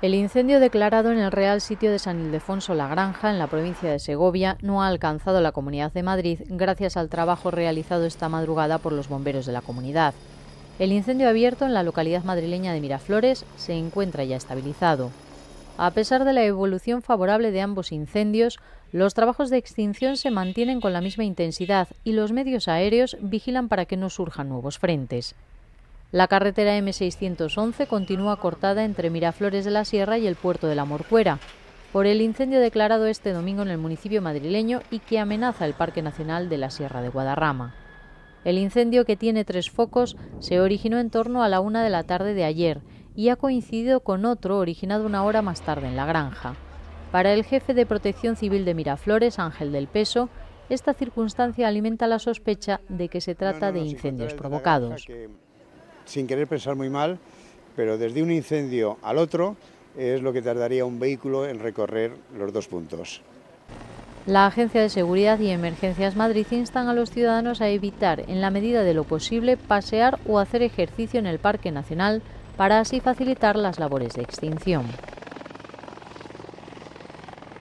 El incendio declarado en el Real Sitio de San Ildefonso La Granja, en la provincia de Segovia, no ha alcanzado la Comunidad de Madrid gracias al trabajo realizado esta madrugada por los bomberos de la comunidad. El incendio abierto en la localidad madrileña de Miraflores se encuentra ya estabilizado. A pesar de la evolución favorable de ambos incendios, los trabajos de extinción se mantienen con la misma intensidad y los medios aéreos vigilan para que no surjan nuevos frentes. La carretera M611 continúa cortada entre Miraflores de la Sierra y el puerto de la Morcuera, por el incendio declarado este domingo en el municipio madrileño y que amenaza el Parque Nacional de la Sierra de Guadarrama. El incendio, que tiene 3 focos, se originó en torno a la 1 de la tarde de ayer y ha coincidido con otro originado 1 hora más tarde en la granja. Para el jefe de Protección Civil de Miraflores, Ángel del Peso, esta circunstancia alimenta la sospecha de que se trata de incendios provocados. Sin querer pensar muy mal, pero desde un incendio al otro es lo que tardaría un vehículo en recorrer los 2 puntos. La Agencia de Seguridad y Emergencias Madrid instan a los ciudadanos a evitar, en la medida de lo posible, pasear o hacer ejercicio en el Parque Nacional para así facilitar las labores de extinción.